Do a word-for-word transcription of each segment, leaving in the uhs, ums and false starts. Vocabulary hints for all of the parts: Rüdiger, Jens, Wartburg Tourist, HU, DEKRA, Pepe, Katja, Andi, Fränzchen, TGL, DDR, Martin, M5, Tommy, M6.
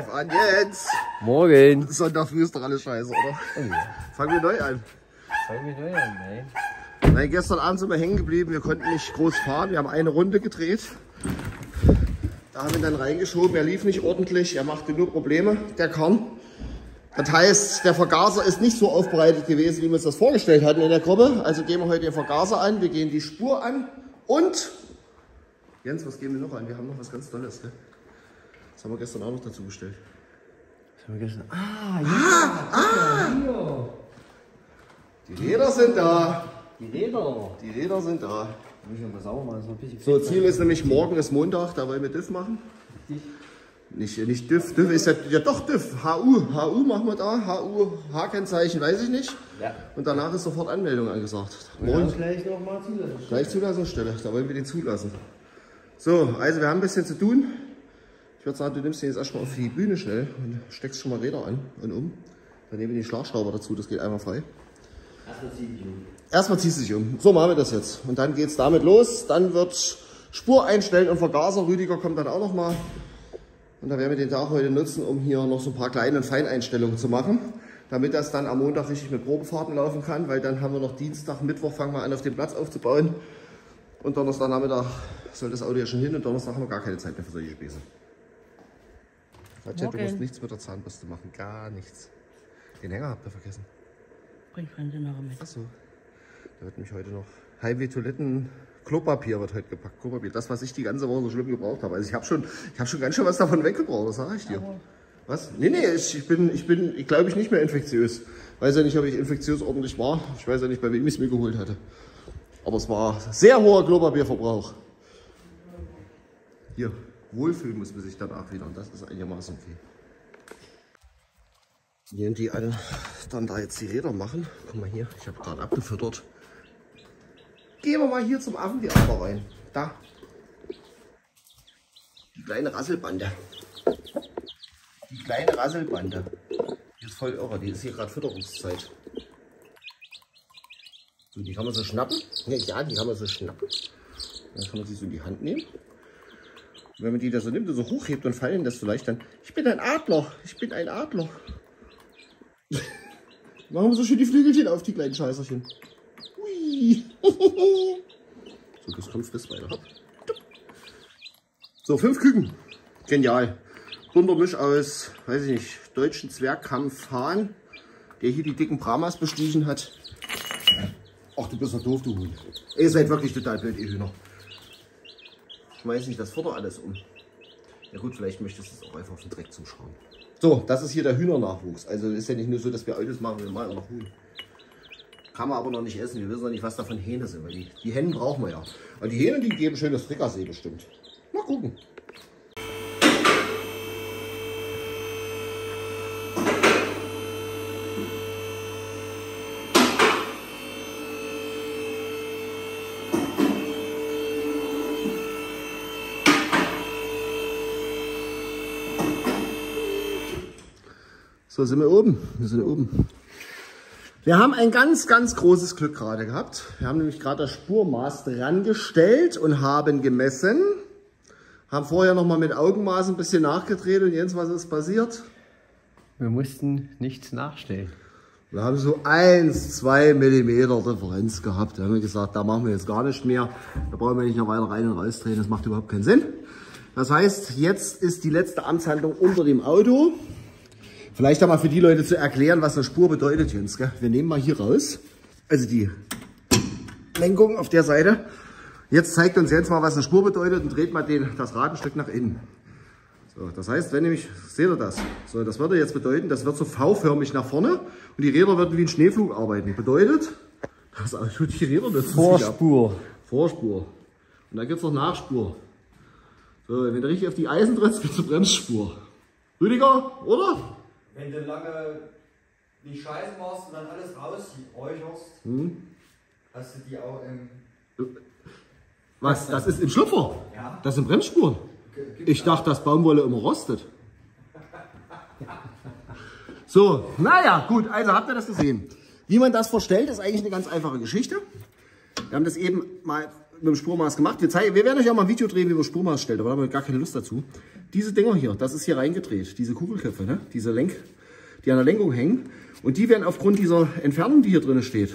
live an. Jens! Morgen! Sonntag früh ist doch alles scheiße, oder? Oh ja. Fangen wir neu an. Fangen wir neu an, nein. Nein, gestern Abend sind wir hängen geblieben. Wir konnten nicht groß fahren. Wir haben eine Runde gedreht. Da haben wir ihn dann reingeschoben. Er lief nicht ordentlich. Er machte nur Probleme. Der Kern. Das heißt, der Vergaser ist nicht so aufbereitet gewesen, wie wir uns das vorgestellt hatten in der Gruppe. Also gehen wir heute den Vergaser an. Wir gehen die Spur an. Und... Jens, was geben wir noch an? Wir haben noch was ganz Tolles, ne? Das haben wir gestern auch noch dazu bestellt. Das haben wir gestern... Ah, ja! Ah, ah. Die Räder sind da! Die Räder! Die Räder sind da! So, Ziel ist nämlich, morgen ist Montag, da wollen wir D I F machen. Nicht, nicht D I F, D I F ist ja, ja doch D I F, H U, H U machen wir da, H U, H-Kennzeichen, weiß ich nicht. Ja. Und danach ist sofort Anmeldung angesagt. Morgen ja, gleich nochmal Zulassungsstelle. Gleich Zulassungsstelle, da wollen wir den zulassen. So, also wir haben ein bisschen zu tun. Ich würde sagen, du nimmst den jetzt erstmal auf die Bühne schnell und steckst schon mal Räder an und um. Dann nehmen wir den Schlagschrauber dazu, das geht einmal frei. Erstmal zieh dich um. Erstmal ziehst du dich um. So machen wir das jetzt. Und dann geht's damit los. Dann wird Spur einstellen und Vergaser. Rüdiger kommt dann auch nochmal. Und dann werden wir den Tag heute nutzen, um hier noch so ein paar kleine und Feineinstellungen zu machen. Damit das dann am Montag richtig mit Probefahrten laufen kann. Weil dann haben wir noch Dienstag, Mittwoch fangen wir an, auf dem Platz aufzubauen. Und Donnerstagnachmittag soll das Auto ja schon hin. Und Donnerstag haben wir gar keine Zeit mehr für solche Späße. Katja, du musst nichts mit der Zahnbürste machen. Gar nichts. Den Hänger habt ihr vergessen. Bring Fränzchen noch mit. Achso. Da wird mich heute noch Highway-Toiletten-Klopapier wird heute gepackt. Klopapier, das, was ich die ganze Woche so schlimm gebraucht habe. Also ich habe schon, ich hab schon ganz schön was davon weggebraucht, das sage ich dir. Aber was? Nee, nee, ich, ich bin, ich bin, ich glaube ich nicht mehr infektiös. Weiß ja nicht, ob ich infektiös ordentlich war. Ich weiß ja nicht, bei wem ich es mir geholt hatte. Aber es war sehr hoher Klopapierverbrauch. Hier, wohlfühlen muss man sich danach wieder. Und das ist einigermaßen viel. Nehmen die alle dann da jetzt die Räder machen. Guck mal hier, ich habe gerade abgefüttert. Gehen wir mal hier zum Affen die Affen rein. Da. Die kleine Rasselbande. Die kleine Rasselbande. Die ist voll irre, die ist hier gerade Fütterungszeit. So, die kann man so schnappen. Ja, ja, die kann man so schnappen. Dann kann man sie so in die Hand nehmen. Und wenn man die da so nimmt und so hochhebt und fallen lässt, so leicht dann. Ich bin ein Adler, ich bin ein Adler. Machen wir so schön die Flügelchen auf, die kleinen Scheißerchen. Ui. So, das kommt friss weiter. So, fünf Küken. Genial. Bunter Misch aus, weiß ich nicht, deutschen Zwergkampfhahn, der hier die dicken Brahmas bestiegen hat. Ach, du bist doch doof, du Hund. Ihr seid wirklich total blöd, ihr Hühner. Schmeiß nicht das Futter alles um. Ja gut, vielleicht möchtest du es auch einfach auf den Dreck zuschrauben. So, das ist hier der Hühnernachwuchs. Also ist ja nicht nur so, dass wir Autos machen, wir machen auch noch Huhn. Kann man aber noch nicht essen. Wir wissen noch nicht, was davon Hähne sind. Weil die, die Hennen brauchen wir ja. Und die Hähne, die geben schön das Frikassee bestimmt. Mal gucken. So, sind wir oben. Wir sind oben. Wir haben ein ganz, ganz großes Glück gerade gehabt. Wir haben nämlich gerade das Spurmaß dran gestellt und haben gemessen. Haben vorher nochmal mit Augenmaß ein bisschen nachgedreht. Und Jens, was ist passiert? Wir mussten nichts nachstellen. Wir haben so ein bis zwei Millimeter Differenz gehabt. Da haben wir gesagt, da machen wir jetzt gar nicht mehr. Da brauchen wir nicht noch weiter rein und rausdrehen. Das macht überhaupt keinen Sinn. Das heißt, jetzt ist die letzte Amtshandlung unter dem Auto. Vielleicht einmal für die Leute zu erklären, was eine Spur bedeutet, Jens. Gell? Wir nehmen mal hier raus, also die Lenkung auf der Seite. Jetzt zeigt uns Jens mal, was eine Spur bedeutet und dreht mal den, das Rad ein Stück nach innen. So, das heißt, wenn nämlich, seht ihr das? So, das würde jetzt bedeuten, das wird so V-förmig nach vorne und die Räder würden wie ein Schneepflug arbeiten. Bedeutet, das Auto die Räder nicht Vorspur. Vorspur. Und dann gibt es noch Nachspur. So, wenn du richtig auf die Eisen trittst, wird es eine Bremsspur. Rüdiger, oder? Wenn du lange die Scheiße machst und dann alles rausräucherst, hm. hast du die auch im... Was? Das ist im Schlüpfer? Ja. Das sind Bremsspuren. Ich dachte, dass Baumwolle immer rostet. So, naja, gut, also habt ihr das gesehen. Wie man das verstellt, ist eigentlich eine ganz einfache Geschichte. Wir haben das eben mal mit dem Spurmaß gemacht. Wir, zeigen, wir werden euch auch mal ein Video drehen, wie man Spurmaß stellt, aber da haben wir gar keine Lust dazu. Diese Dinger hier, das ist hier reingedreht, diese Kugelköpfe, ne? Diese Lenk, die an der Lenkung hängen. Und die werden aufgrund dieser Entfernung, die hier drin steht,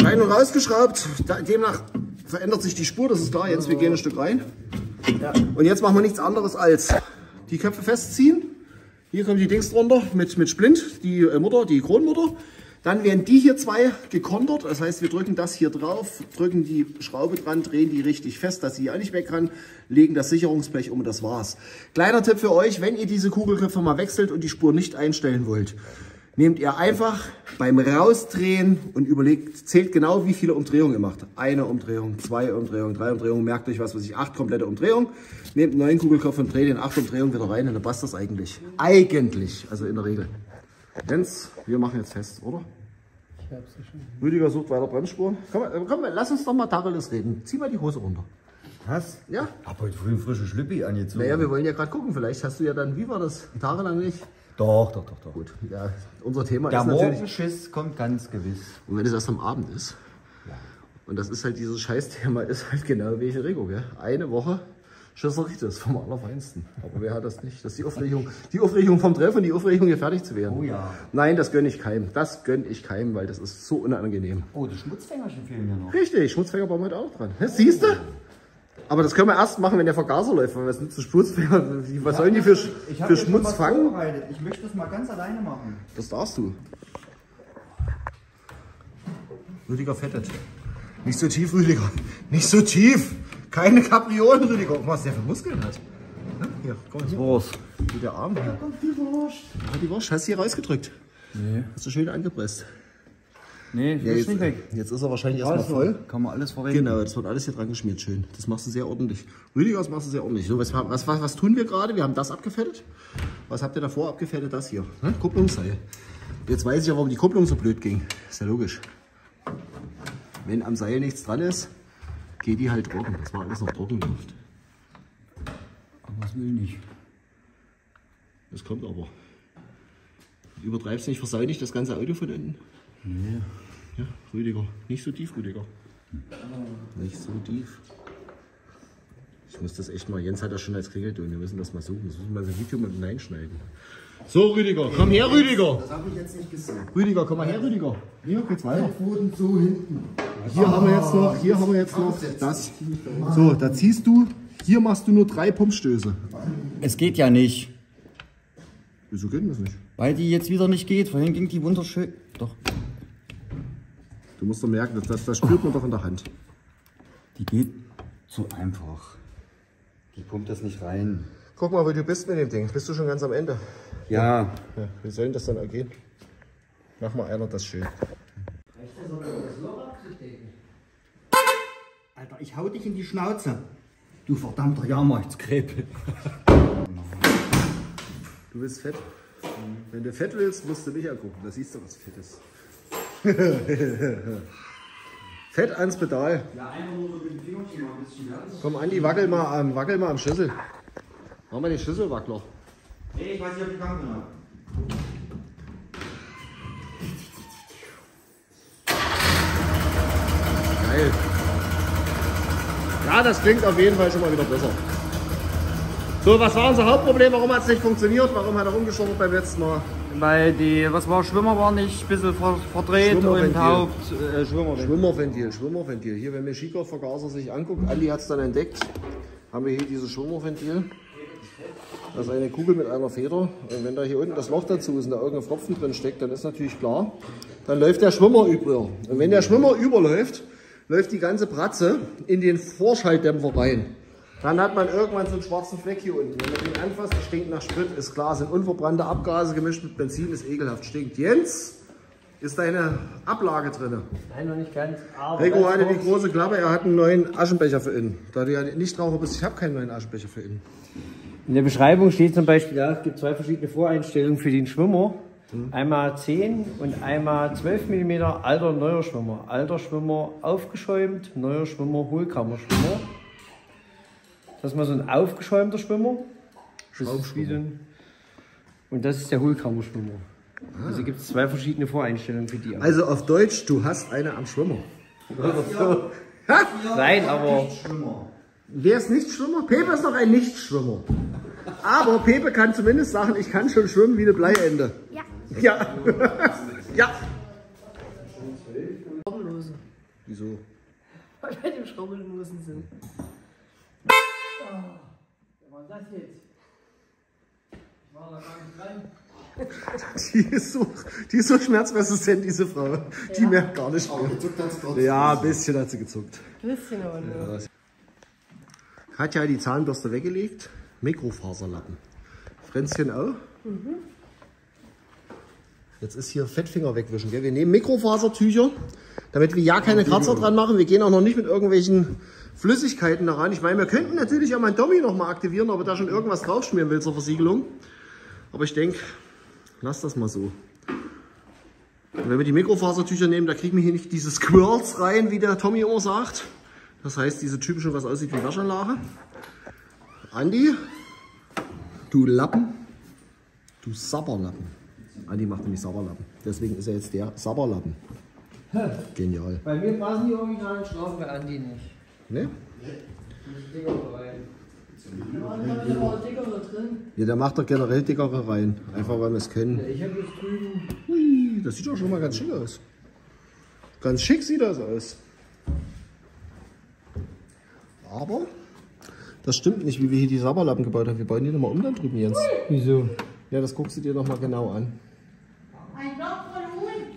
rein und rausgeschraubt. Da, demnach verändert sich die Spur, das ist klar. Jetzt, wir gehen ein Stück rein. Ja. Und jetzt machen wir nichts anderes als die Köpfe festziehen. Hier kommen die Dings drunter mit, mit Splint, die Mutter, die Kronmutter. Dann werden die hier zwei gekontert, das heißt, wir drücken das hier drauf, drücken die Schraube dran, drehen die richtig fest, dass sie auch nicht weg kann, legen das Sicherungsblech um und das war's. Kleiner Tipp für euch, wenn ihr diese Kugelköpfe mal wechselt und die Spur nicht einstellen wollt, nehmt ihr einfach beim Rausdrehen und überlegt, zählt genau, wie viele Umdrehungen ihr macht. Eine Umdrehung, zwei Umdrehungen, drei Umdrehungen, merkt euch was weiß ich, acht komplette Umdrehungen. Nehmt neun Kugelköpfe und dreht den acht Umdrehungen wieder rein und dann passt das eigentlich. Eigentlich, also in der Regel. Jens, wir machen jetzt fest, oder? Ich hab's schon. Rüdiger sucht weiter Bremsspuren. Komm, komm, lass uns doch mal Tacheles reden. Zieh mal die Hose runter. Was? Ja. Ich hab heute früh einen frischen Schlüppi angezogen. Naja, wir wollen ja gerade gucken. Vielleicht hast du ja dann, wie war das, tagelang nicht? Doch, doch, doch, doch. Gut, ja, unser Thema ist natürlich... Der Morgenschiss kommt ganz gewiss. Und wenn es erst am Abend ist. Ja. Und das ist halt, dieses Scheißthema ist halt genau welche Regung, gell? Eine Woche... Schisseritis vom Allerfeinsten. Aber wer hat das nicht? Das ist die Aufregung, die Aufregung vom Treffen, die Aufregung, hier fertig zu werden. Oh ja. Nein, das gönne ich keinem. Das gönne ich keinem, weil das ist so unangenehm. Oh, die Schmutzfängerchen fehlen mir noch. Richtig, Schmutzfänger bauen wir heute auch noch dran. Das siehst du? Aber das können wir erst machen, wenn der Vergaser läuft, weil wir sind zu Schmutzfänger. Was sollen die für, für Schmutz fangen? Ich möchte das mal ganz alleine machen. Das darfst du. Rüdiger fettet. Nicht so tief, Rüdiger. Nicht so tief. Keine Kapriolen, Rüdiger. Guck mal, was der für Muskeln hat. Ne? Hier, komm, das war's. Mit der Arm. Ja, kommt die Wurst. Ja, die Wurst. Hast du hier rausgedrückt? Nee. Hast du schön angepresst? Nee, ja, jetzt, nicht weg. Jetzt ist er wahrscheinlich ja, erstmal voll. Kann man alles verwenden. Genau, das wird alles hier dran geschmiert, schön. Das machst du sehr ordentlich. Rüdiger, das machst du sehr ordentlich. So, was, was, was, was tun wir gerade? Wir haben das abgefettet. Was habt ihr davor abgefettet? Das hier. Ne? Kupplungsseil. Jetzt weiß ich ja, warum die Kupplung so blöd ging. Ist ja logisch. Wenn am Seil nichts dran ist, geht die halt trocken. Das war alles noch Trockenluft. Aber es will nicht. Das kommt aber. Übertreib's nicht, versau nicht das ganze Auto von unten. Nee. Ja, Rüdiger. Nicht so tief, Rüdiger. Oh. Nicht so tief. Ich muss das echt mal, Jens hat das schon als Klingelton, wir müssen das mal suchen. Das müssen wir mal so ein Video mal hineinschneiden. So, Rüdiger, komm her, Rüdiger! Das habe ich jetzt nicht gesehen. Rüdiger, komm mal her, Rüdiger! Hier geht's weiter. Boden so hinten. Hier ah, haben wir jetzt noch, hier haben wir jetzt noch das. So, da ziehst du, hier machst du nur drei Pumpstöße. Es geht ja nicht. Wieso geht denn das nicht? Weil die jetzt wieder nicht geht, vorhin ging die wunderschön. Doch. Du musst doch merken, das, das spürt man doch in der Hand. Die geht so einfach. Die pumpt das nicht rein. Guck mal, wo du bist mit dem Ding. Bist du schon ganz am Ende? Ja. Ja, wie soll denn das dann ergehen? Mach mal einer das schön. Alter, ich hau dich in die Schnauze. Du verdammter Jahrmarktskrebel. Du bist fett. Wenn du fett willst, musst du mich angucken. Da siehst du, was fett ist. Fett ans Pedal. Ja, einfach nur mit dem Fingerchen mal ein bisschen. Komm, Andi, wackel mal am, wackel mal am Schüssel. Mach mal den Schüsselwackler. Nee, ich weiß nicht, ob ich kann. Oder? Geil. Ja, das klingt auf jeden Fall schon mal wieder besser. So, was war unser Hauptproblem? Warum hat es nicht funktioniert? Warum hat er rumgeschoben beim letzten Mal? Weil die, was war, Schwimmer war nicht ein bisschen verdreht und Haupt... Äh, Schwimmerventil. Schwimmerventil, Schwimmerventil. Hier, wenn mir Schiekervergaser sich anguckt, Andi hat es dann entdeckt, haben wir hier dieses Schwimmerventil. Das ist eine Kugel mit einer Feder. Und wenn da hier unten das Loch dazu ist und da irgendein Pfropfen drin steckt, dann ist natürlich klar, dann läuft der Schwimmer über. Und wenn der Schwimmer überläuft, läuft die ganze Bratze in den Vorschalldämpfer rein. Dann hat man irgendwann so einen schwarzen Fleck hier unten. Wenn man den anfasst, stinkt nach Sprit, ist klar, sind unverbrannte Abgase gemischt mit Benzin, ist ekelhaft, stinkt. Jens, ist da eine Ablage drin? Nein, noch nicht ganz. Rico hatte die große Klappe, er hat einen neuen Aschenbecher für innen. Da du ja nicht Raucher bist, ich habe keinen neuen Aschenbecher für innen. In der Beschreibung steht zum Beispiel, ja, es gibt zwei verschiedene Voreinstellungen für den Schwimmer. Einmal zehn und einmal zwölf Millimeter alter neuer Schwimmer. Alter Schwimmer aufgeschäumt, neuer Schwimmer Hohlkammerschwimmer. Das ist mal so ein aufgeschäumter Schwimmer. Schraubschwimmer. Und das ist der Hohlkammerschwimmer. Ah. Also gibt es zwei verschiedene Voreinstellungen für die. Also auf Deutsch, du hast eine am Schwimmer. Ja. Was? Nein, aber... Wer ist Nichtschwimmer? Pepe ist doch ein Nichtschwimmer. Aber Pepe kann zumindest sagen, ich kann schon schwimmen wie eine Bleiende. Ja. Ja. Ja. Schraubenlosen. Wieso? Weil wir dem Schraubenlosen sind. Was war das jetzt? Ich war da gar nicht rein. Die ist, so, die ist so schmerzresistent, diese Frau. Ja. Die merkt gar nicht mehr. Gezuckt hat sie trotzdem. Ja, ein bisschen hat sie gezuckt. Ein bisschen, oder? Katja hat ja die Zahnbürste weggelegt. Mikrofaserlappen. Fränzchen auch. Mhm. Jetzt ist hier Fettfinger wegwischen. Gell? Wir nehmen Mikrofasertücher, damit wir ja keine Kratzer dran machen. Wir gehen auch noch nicht mit irgendwelchen Flüssigkeiten da ran. Ich meine, wir könnten natürlich auch meinen Tommy noch mal aktivieren, ob er da schon irgendwas draufschmieren will zur Versiegelung. Aber ich denke... Lass das mal so. Und wenn wir die Mikrofasertücher nehmen, da kriegen wir hier nicht diese Squirts rein, wie der Tommy immer sagt. Das heißt, diese typische, was aussieht wie Waschanlage. Andi, du Lappen, du Sabberlappen. Andi macht nämlich Sabberlappen. Deswegen ist er jetzt der Sabberlappen. Genial. Bei mir passen die originalen Schlaufen, bei Andi nicht. Ne? Ja, der macht doch generell dickere rein, einfach weil wir es kennen. Ja, ich habe jetzt drüben. Ui, das sieht doch schon mal ganz schick aus. Ganz schick sieht das aus. Aber das stimmt nicht, wie wir hier die Sabberlappen gebaut haben. Wir bauen die nochmal um dann drüben, Jens. Wieso? Ja, das guckst du dir nochmal genau an.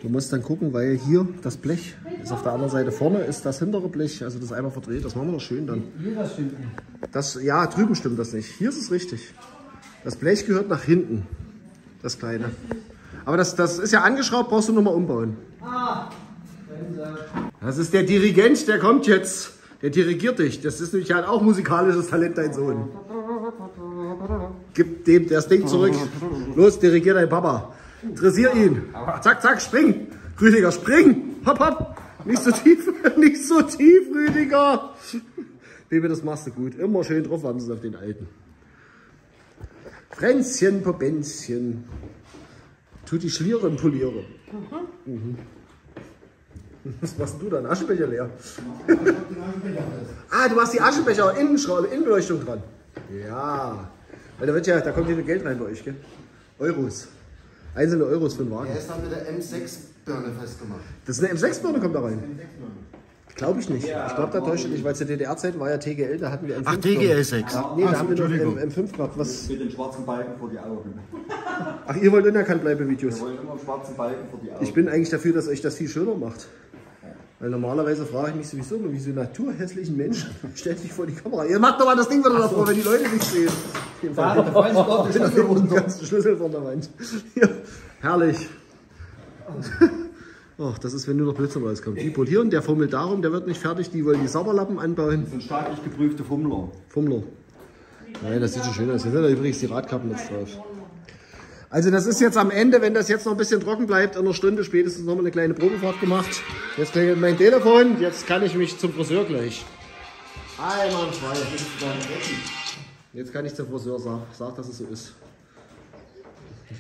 Du musst dann gucken, weil hier das Blech ist auf der anderen Seite vorne, ist das hintere Blech, also das einmal verdreht, das machen wir doch schön dann. Hier das stimmt nicht. Das, ja, drüben stimmt das nicht. Hier ist es richtig. Das Blech gehört nach hinten, das kleine. Aber das, das ist ja angeschraubt, brauchst du nochmal umbauen. Das ist der Dirigent, der kommt jetzt. Der dirigiert dich. Das ist nämlich halt auch musikalisches Talent, dein Sohn. Gib dem das Ding zurück. Los, dirigier dein Papa. Dressier ihn. Zack, zack, spring. Rüdiger, spring. Hopp, hopp. Nicht so tief, nicht so tief, Rüdiger. Baby, das machst du gut. Immer schön drauf wandern auf den Alten. Fränzchen, Popenzchen. Tut die Schlieren polieren. Mhm. Mhm. Was machst du da? Ein Aschenbecher leer? Ah, du machst die Aschenbecher, Innenschraube, Innenbeleuchtung dran. Ja. Weil da wird ja, da kommt hier Geld rein bei euch, gell? Euros. Einzelne Euros für den Wagen. Erst haben wir der M sechs Birne festgemacht. Das ist eine M sechs Birne, kommt da rein. Glaube ich nicht. Ja, ich glaube, da täuscht ich, weil zu D D R-Zeiten war ja T G L, da hatten wir M fünf. Ach, T G L sechs. Ja, nee, ach, da haben wir noch M fünf gehabt. Was? Mit den schwarzen Balken vor die Augen. Ach, ihr wollt Unerkanntbleibe-Videos. Wir wollen immer einen schwarzen Balken vor die Augen. Ich bin eigentlich dafür, dass euch das viel schöner macht. Weil normalerweise frage ich mich sowieso, wie so naturhässlichen Menschen stellt sich vor die Kamera. Ihr macht doch mal das Ding wieder davor, so, wenn die Leute nicht sehen. Da fallen doch die Schlüssel runter. Ganzen Schlüssel von der Wand. Ja, herrlich. Oh, das ist, wenn nur noch Blödsinn rauskommt. Die polieren, der fummelt darum, der wird nicht fertig, die wollen die Sabberlappen anbauen. Das sind staatlich geprüfte Fummler. Fummler. Nein, das sieht schon schön aus. Hier sind ja übrigens die Radkappen jetzt drauf. Also das ist jetzt am Ende, wenn das jetzt noch ein bisschen trocken bleibt, in einer Stunde spätestens nochmal eine kleine Probefahrt gemacht. Jetzt klingelt mein Telefon, jetzt kann ich mich zum Friseur gleich. Einmal zwei, jetzt kann ich zum Friseur sagen, sag, dass es so ist.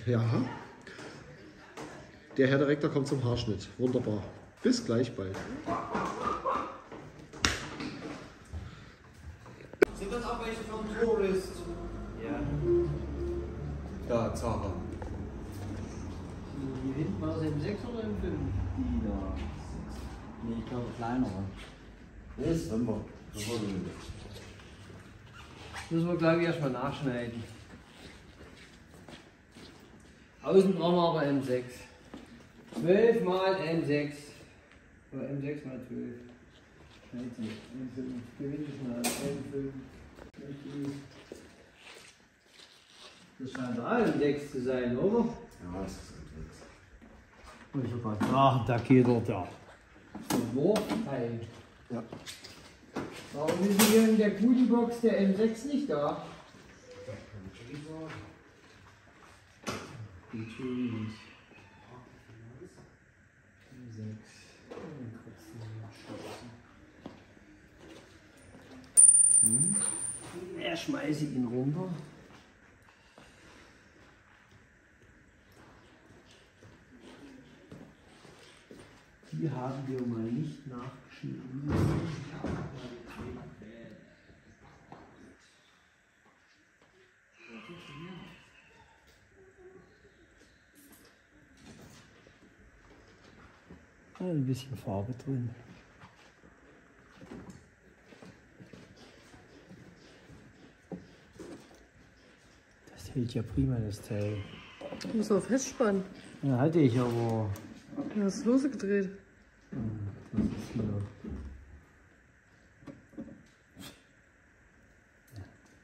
Ja. Der Herr Direktor kommt zum Haarschnitt. Wunderbar. Bis gleich bald. Sind das auch welche vom Tourist? Ja. Da, Zara. Hier hinten war das M sechs oder M fünf? Die da. Nee, ich glaube kleinere. Das ist Römer. Müssen wir, glaube ich, erstmal nachschneiden. Außen brauchen wir aber M sechs. zwölf mal M sechs. Oder M sechs mal zwölf. Schneid sie. M fünf. Gewinne ich mal. M fünf. Das scheint auch ein M sechs zu sein, oder? Ja, das ist ein M sechs. Ich hab mal ah, da geht er da. Wurfteil. Ja. Warum ist hier in der Goodiebox der M sechs nicht da? Das kann ich nicht sagen. Entschuldigung. M sechs. Hm? Er schmeiße ihn runter. Die haben wir mal nicht nachgeschnitten. mal ein bisschen Farbe drin. Das hält ja prima, das Teil. Ich muss auch festspannen. Ja, hatte ich aber. Du hast lose gedreht. Das ist hier.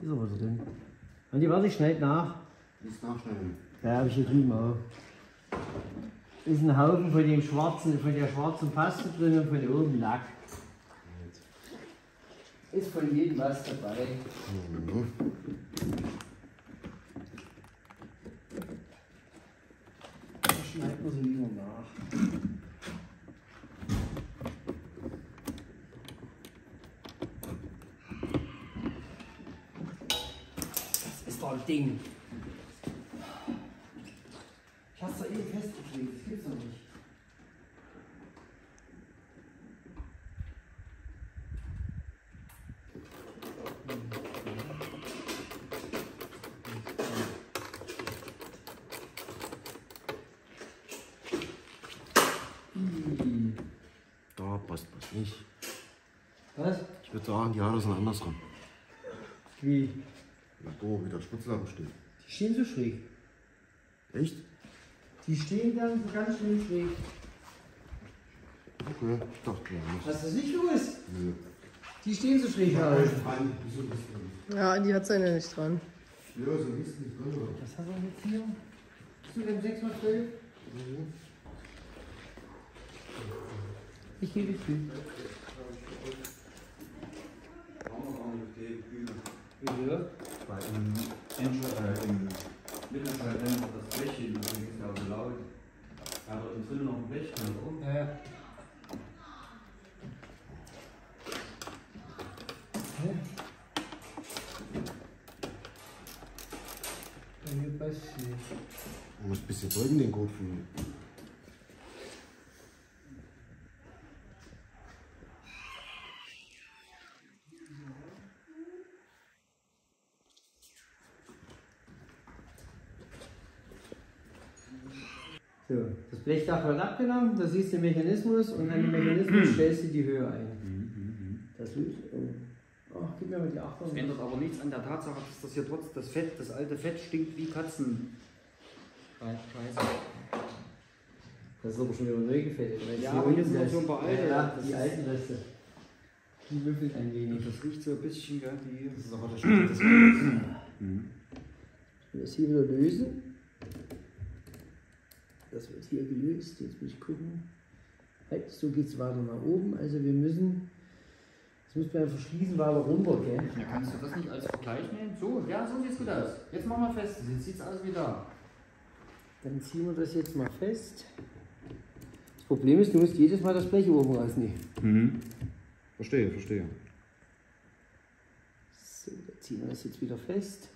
Ist aber so drin. Andi, warte, ich schneid nach. Ist nachschneiden. Ja, hab ich hier drüben auch. Ist ein Haufen von dem schwarzen, von der schwarzen Paste drin und von oben Lack. Ist von jedem was dabei. Mhm. Da schneidet man so lieber nach. Das ist doch ein Ding. Hast du eh festgekriegt, das gibt's doch nicht. Da passt was nicht. Was? Ich würde sagen, die Haare sind andersrum. Wie? Na doch, wie der Spitzelhaare steht. Die stehen so schräg. Echt? Die stehen dann so ganz schön schräg. Okay, ich dachte ja nicht. Hast du das nicht gewusst? Nö. Nee. Die stehen so schräg halt. Ja, die hat seine nicht dran. Ja, so ist es nicht drin. Was hast du jetzt hier? Bist du mit dem sechs mal still? Mhm. Ich gebe viel. Ja. Bei dem Endschaltung. Mittelschalt nennt man das Blech hin, deswegen ist ja auch so laut. Aber im Sinne noch ein Blech drin, oder? Ja, ja. Okay. Bei mir passt nicht. Du musst ein bisschen drücken, den Gurt fühlen. Das Blech davon abgenommen, da siehst du den Mechanismus und an den Mechanismus stellst du die Höhe ein. Das liegt. Ach, gib mir mal die Achtung. Das ändert aber nichts an der Tatsache, dass das hier trotz das Fett, das alte Fett stinkt wie Katzen. Scheiße. Das ist aber schon wieder neu gefettet. Ja, aber hier sind noch so ein paar alte. Ja, die alten Reste. Die würfeln ein wenig. Das riecht so ein bisschen, gell? Das ist aber der Schritt, das Ich will das hier wieder lösen. Das wird hier gelöst, jetzt muss ich gucken. Halt, so geht es weiter nach oben. Also wir müssen, das müssen wir verschließen, weil wir runter gehen. Ja, kannst du das nicht als Vergleich nehmen? So, ja, so sieht es gut aus. Jetzt machen wir fest, jetzt sieht es aus wie da. Dann ziehen wir das jetzt mal fest. Das Problem ist, du musst jedes Mal das Blech oben rausnehmen. Mhm. Verstehe, verstehe. So, dann ziehen wir das jetzt wieder fest.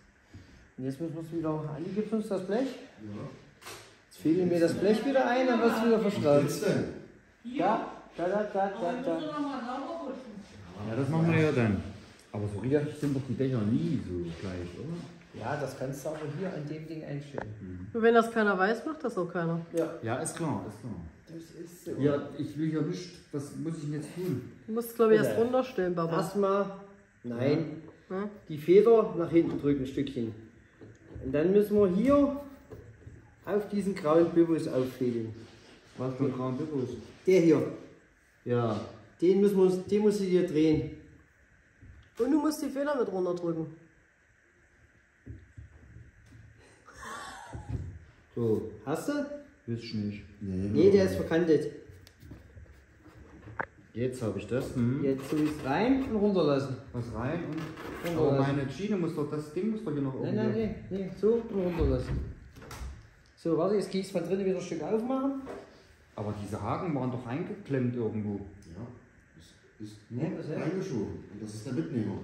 Und jetzt müssen wir es wieder anlegen. Gibt uns das Blech? Ja. Fädel mir das Blech wieder ein, dann wirst du wieder verschraubt. Ja, da, da, da, da, da. Ja, das machen wir ja dann. Aber so richtig sind doch die Dächer nie so gleich, oder? Ja, das kannst du aber hier an dem Ding einstellen. Mhm. Wenn das keiner weiß, macht das auch keiner. Ja, ja, ist klar, ist klar. Das ist so. Ja, ich will ja nicht, was muss ich denn jetzt tun? Du musst, glaube ich, erst runterstellen, Baba. Erstmal, nein, hm? Die Feder nach hinten drücken, ein Stückchen. Und dann müssen wir hier auf diesen grauen Bübus auffädeln. Was für ein grauer Bübus? Der hier. Ja. Den, müssen wir uns, den musst du dir drehen. Und du musst die Fehler mit runterdrücken. So. Hast du? Wiss ich nicht. Nee, nee, der ist verkantet. Jetzt habe ich das. Hm. Jetzt tue ich es rein und runterlassen. Was rein und runterlassen. Aber meine Schiene muss doch, das Ding muss doch hier noch oben. Nein, nein, nein, nee. So und runterlassen. So, warte, jetzt gehe ich es von drinnen wieder ein Stück aufmachen. Aber diese Haken waren doch eingeklemmt irgendwo. Ja, das ist nur ja, eingeschoben. Und das ist der Mitnehmer.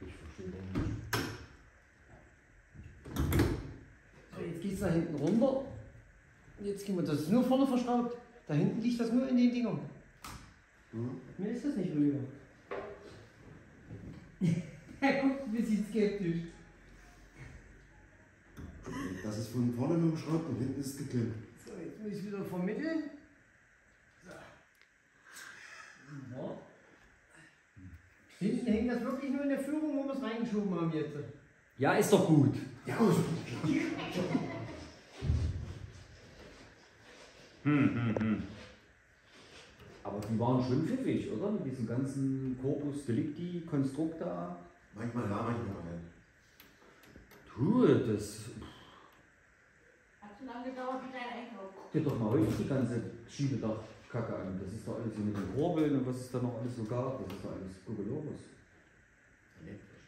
Ich verstehe das nicht. So, jetzt geht es nach hinten runter. Jetzt gehen wir, das ist nur vorne verschraubt. Da hinten liegt das nur in den Dingern. Hm? Mir ist das nicht rüber. Er guckt ein bisschen skeptisch. Das ist von vorne nur geschraubt und hinten ist es geklemmt. So, jetzt muss ich wieder vermitteln. So. Hinten hängt das wirklich nur in der Führung, wo wir es reingeschoben haben jetzt. Ja, ist doch gut. Ja, ist doch gut. Hm, hm, hm. Aber die waren schon pfiffig, oder? Mit diesem ganzen Corpus Delicti, Konstrukt da. Manchmal ja, manchmal nicht. Du, das... Hat zu lange gedauert wie dein Einkauf. Guck dir doch mal heute die ganze Schiebedach-Kacke an. Das ist doch alles so mit den Kurbeln und was ist da noch alles so gab. Das ist doch alles Kugelobus. Elektrisch.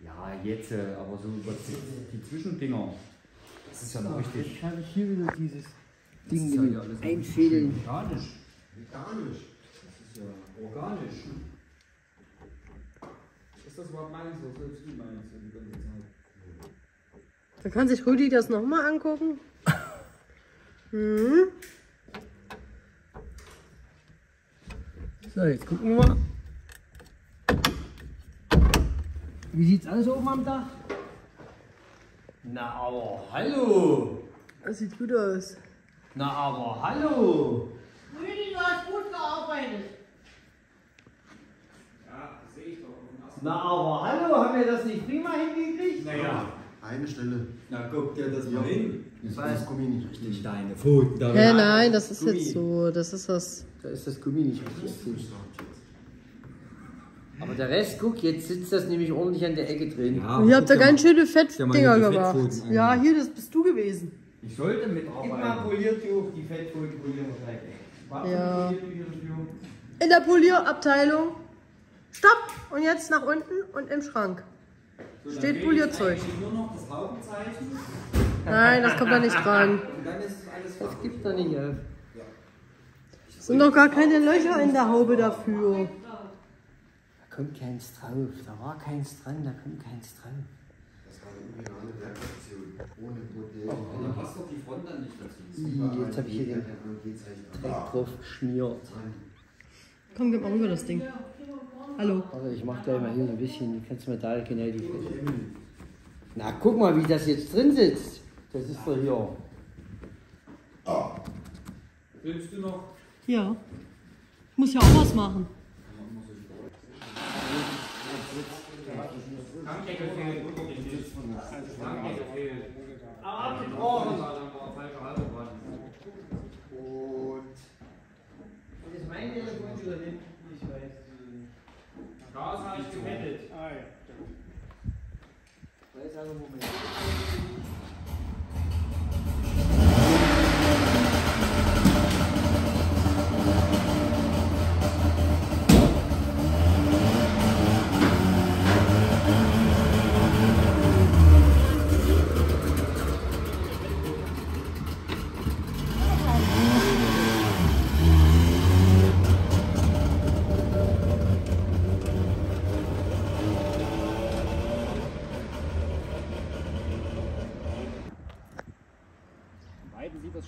Ja, jetzt, aber so die Zwischendinger. Das ist ja noch richtig. Jetzt habe ich hier wieder dieses Ding mit ja einfädeln. Mechanisch. Mechanisch. Das ist ja organisch. Ist das überhaupt meins, was selbst du meinst die ganze Zeit? Da kann sich Rüdi das nochmal angucken. Hm. So, jetzt gucken wir mal. Wie sieht's alles oben am Dach? Na aber hallo! Das sieht gut aus. Na aber hallo! Rüdi, du hast gut gearbeitet. Ja, das sehe ich doch. Na aber hallo, haben wir das nicht prima hingekriegt? Naja. Eine Stelle. Na guck dir das mal hin. Das war das Gummi nicht richtig. Deine Pfoten da. Ja, nein, das ist jetzt so. Das ist das. Da ist das Gummi nicht richtig. Aber der Rest, guck, jetzt sitzt das nämlich ordentlich an der Ecke drin. Ja, ihr habt da ganz schöne Fettdinger gemacht. Ja, hier, das bist du gewesen. Ich sollte mitarbeiten. Immer poliert ihr auch die Fettfolien polieren wir gleich. Warum ja. Poliert ihr das Jung? In der Polierabteilung. Stopp! Und jetzt nach unten und im Schrank. So, steht Polierzeug. Nur noch das Haubenzeichen. Nein, das kommt da nicht dran. Dann ist alles das gibt da nicht. Ja. Es sind doch gar keine Löcher in der Haube dafür. Da kommt keins drauf. Da war keins dran, da kommt keins dran. Das war eine originale Reaktion. Ohne Modell. Oh, da passt doch die Front dann nicht dazu. Jetzt habe ich hier den Dreck drauf geschmiert. Komm, gib mal rüber das Ding. Hallo. Also ich mach gleich mal hier ein bisschen, kannst du mir da genau die Fläche. Na guck mal, wie das jetzt drin sitzt. Das ist doch hier. Oh. Willst du noch? Ja. Ich muss ja auch was machen. Und das ist mein Telefon oder nicht? Ich weiß. Das habe ich gewettet. Ah, ja. Da ist also ein Moment.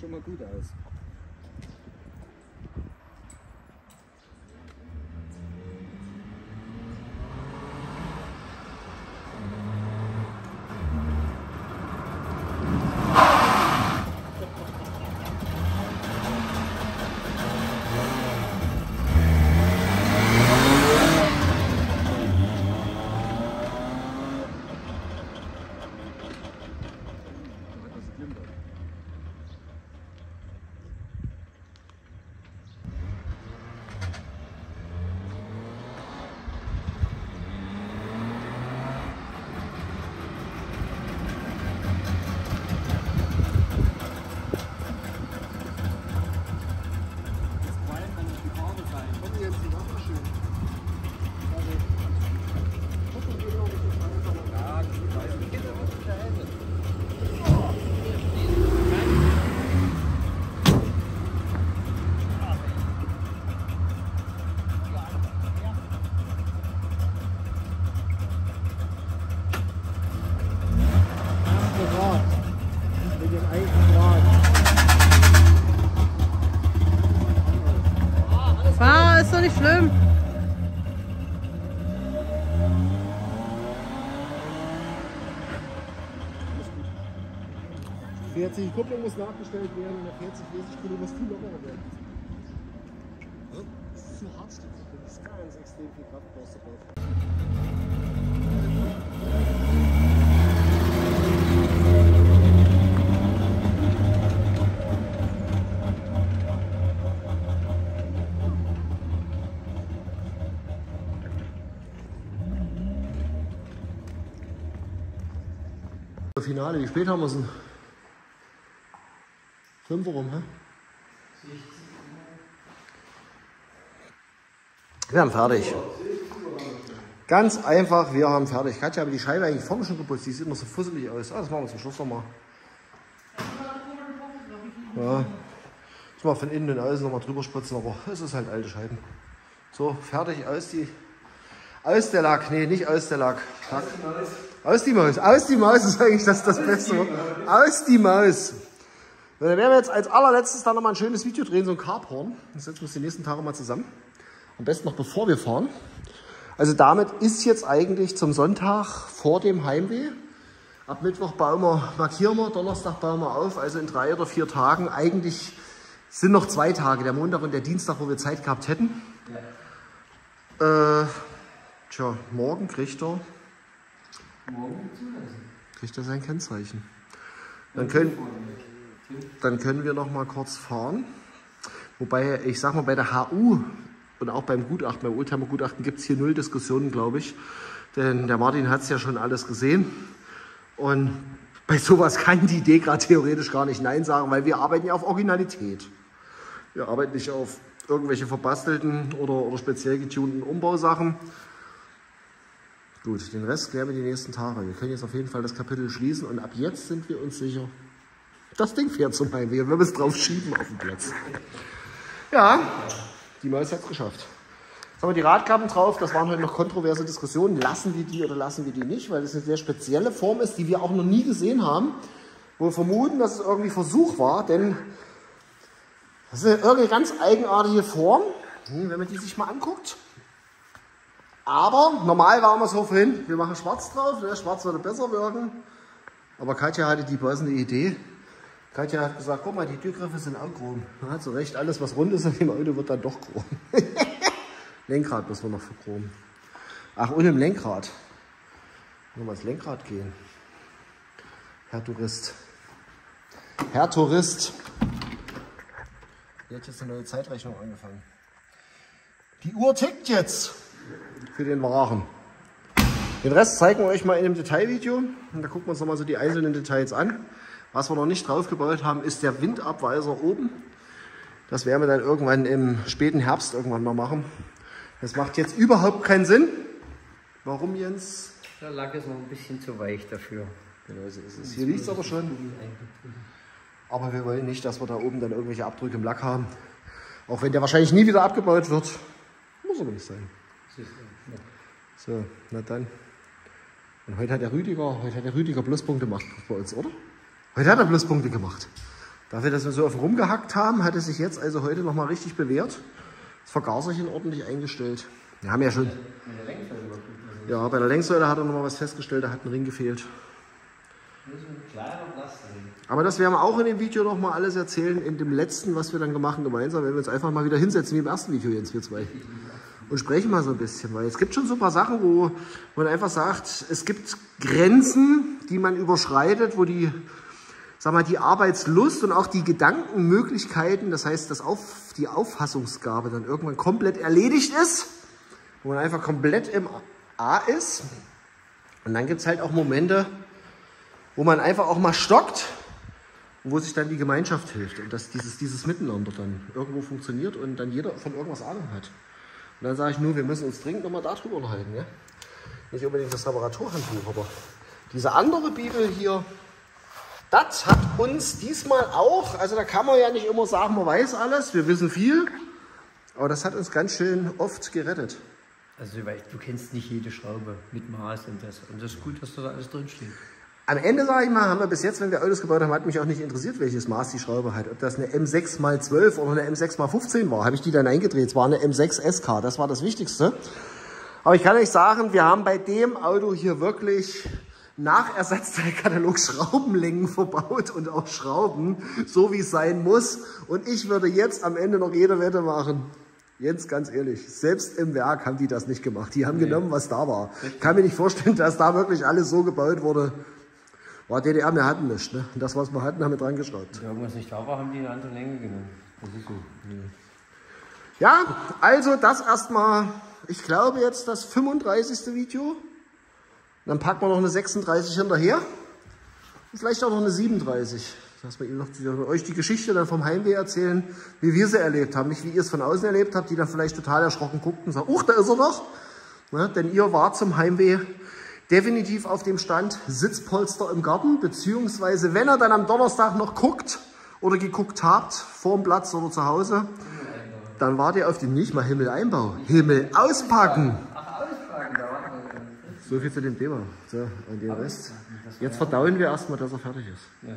Schon mal gut aus. Nicht schlimm. vierzig, die Kupplung muss nachgestellt werden und der vierzig Kilo muss viel lockerer werden. Das ist ein Hartstück. ganz extrem viel Kraft brauchst du drauf. Finale, wie spät haben wir es denn? fünf Uhr rum, hä? Wir haben fertig. Ganz einfach, wir haben fertig. Katja hat die Scheibe eigentlich vorne schon geputzt, die sieht immer so fusselig aus. Ah, das machen wir zum Schluss nochmal. Ja. Jetzt mal von innen und außen nochmal drüber spritzen, aber es ist halt alte Scheiben. So, fertig, aus die... Aus der Lack, nee, nicht aus der Lack. Lack. Aus die Maus. Aus die Maus ist eigentlich das, das Beste. Aus die Maus. So, dann werden wir jetzt als allerletztes dann nochmal ein schönes Video drehen, so ein Carporn. Das setzen wir uns die nächsten Tage mal zusammen. Am besten noch bevor wir fahren. Also damit ist jetzt eigentlich zum Sonntag vor dem Heimweh. Ab Mittwoch bauen wir, markieren wir, Donnerstag bauen wir auf. Also in drei oder vier Tagen. Eigentlich sind noch zwei Tage, der Montag und der Dienstag, wo wir Zeit gehabt hätten. Ja. Äh, tja, morgen kriegt er. Morgen kriegt er sein Kennzeichen. Dann können, dann können wir noch mal kurz fahren. Wobei, ich sag mal, bei der H U und auch beim Gutachten, beim Oldtimer-Gutachten gibt es hier null Diskussionen, glaube ich. Denn der Martin hat es ja schon alles gesehen. Und bei sowas kann die DEKRA theoretisch gar nicht Nein sagen, weil wir arbeiten ja auf Originalität. Wir arbeiten nicht auf irgendwelche verbastelten oder, oder speziell getunten Umbausachen. Gut, den Rest klären wir die nächsten Tage. Wir können jetzt auf jeden Fall das Kapitel schließen und ab jetzt sind wir uns sicher, das Ding fährt zum Heimweh. Wir müssen drauf schieben auf den Platz. Ja, die Maus hat es geschafft. Jetzt haben wir die Radkappen drauf. Das waren heute noch kontroverse Diskussionen. Lassen wir die oder lassen wir die nicht, weil das eine sehr spezielle Form ist, die wir auch noch nie gesehen haben. Wo wir vermuten, dass es irgendwie Versuch war, denn das ist eine irgendwie ganz eigenartige Form, wenn man die sich mal anguckt. Aber normal waren wir so vorhin, wir machen schwarz drauf, der schwarz würde besser wirken. Aber Katja hatte die passende Idee. Katja hat gesagt, guck mal, die Türgriffe sind auch krumm. Da hat sie recht, alles was rund ist an dem Auto wird dann doch krumm. Lenkrad müssen wir noch verchromen. Ach, und im Lenkrad. Wollen wir mal ins Lenkrad gehen. Herr Tourist. Herr Tourist. Hier hat jetzt eine neue Zeitrechnung angefangen. Die Uhr tickt jetzt. Für den Waren. Den Rest zeigen wir euch mal in einem Detailvideo. Und da gucken wir uns nochmal so die einzelnen Details an. Was wir noch nicht draufgebaut haben, ist der Windabweiser oben. Das werden wir dann irgendwann im späten Herbst irgendwann mal machen. Das macht jetzt überhaupt keinen Sinn. Warum, Jens? Der Lack ist noch ein bisschen zu weich dafür. Genau so ist es. Hier liegt es aber schon. Aber wir wollen nicht, dass wir da oben dann irgendwelche Abdrücke im Lack haben. Auch wenn der wahrscheinlich nie wieder abgebaut wird. Muss aber nicht sein. So, na dann. Und heute hat der Rüdiger, heute hat der Rüdiger Pluspunkte gemacht bei uns, oder? Heute hat er Pluspunkte gemacht. Dafür, dass wir so auf ihn rumgehackt haben, hat er sich jetzt also heute nochmal richtig bewährt. Das Vergaserchen ordentlich eingestellt. Wir haben ja schon... Ja, bei der Längssäule hat er nochmal was festgestellt, da hat ein Ring gefehlt. Aber das werden wir auch in dem Video nochmal alles erzählen, in dem letzten, was wir dann gemacht haben, gemeinsam, wenn wir uns einfach mal wieder hinsetzen, wie im ersten Video, Jens, wir zwei. Und sprechen mal so ein bisschen, weil es gibt schon so ein paar Sachen, wo man einfach sagt, es gibt Grenzen, die man überschreitet, wo die, sag mal, die Arbeitslust und auch die Gedankenmöglichkeiten, das heißt, dass auf die Auffassungsgabe dann irgendwann komplett erledigt ist, wo man einfach komplett im A ist. Und dann gibt es halt auch Momente, wo man einfach auch mal stockt und wo sich dann die Gemeinschaft hilft und dass dieses, dieses Miteinander dann irgendwo funktioniert und dann jeder von irgendwas Ahnung hat. Und dann sage ich nur, wir müssen uns dringend nochmal darüber unterhalten. Ja? Nicht unbedingt das Reparaturhandbuch, aber diese andere Bibel hier, das hat uns diesmal auch, also da kann man ja nicht immer sagen, man weiß alles, wir wissen viel, aber das hat uns ganz schön oft gerettet. Also weil du kennst nicht jede Schraube mit Maß und das. Und das ist gut, dass da alles drinsteht. Am Ende, sage ich mal, haben wir bis jetzt, wenn wir Autos gebaut haben, hat mich auch nicht interessiert, welches Maß die Schraube hat. Ob das eine M sechs mal zwölf oder eine M sechs mal fünfzehn war, habe ich die dann eingedreht. Es war eine M sechs S K, das war das Wichtigste. Aber ich kann euch sagen, wir haben bei dem Auto hier wirklich nach Ersatzteilkatalog Schraubenlängen verbaut und auch Schrauben, so wie es sein muss. Und ich würde jetzt am Ende noch jede Wette machen. Jens, ganz ehrlich, selbst im Werk haben die das nicht gemacht. Die haben nee. genommen, was da war. Ich kann mir nicht vorstellen, dass da wirklich alles so gebaut wurde. War D D R, wir hatten nichts. Ne? Und das, was wir hatten, haben wir dran geschraubt. Wenn irgendwas nicht da war, haben die eine andere Länge genommen. Das ist so. Ja, also das erstmal. Ich glaube jetzt das fünfunddreißigste Video. Dann packen wir noch eine sechsunddreißig hinterher. Und vielleicht auch noch eine siebenunddreißig. Dass wir noch die, euch die Geschichte dann vom Heimweh erzählen, wie wir sie erlebt haben. Nicht wie ihr es von außen erlebt habt, die dann vielleicht total erschrocken guckt und sagt, uch, da ist er noch. Ne? Denn ihr wart zum Heimweh definitiv auf dem Stand Sitzpolster im Garten. Beziehungsweise, wenn ihr dann am Donnerstag noch guckt oder geguckt habt, vorm Platz oder zu Hause, dann wart ihr auf dem nicht mal Himmeleinbau. Himmel auspacken. Ach, auspacken, da war so viel zu dem Thema. So, und den Rest. Jetzt verdauen wir erstmal, dass er fertig ist. Ja.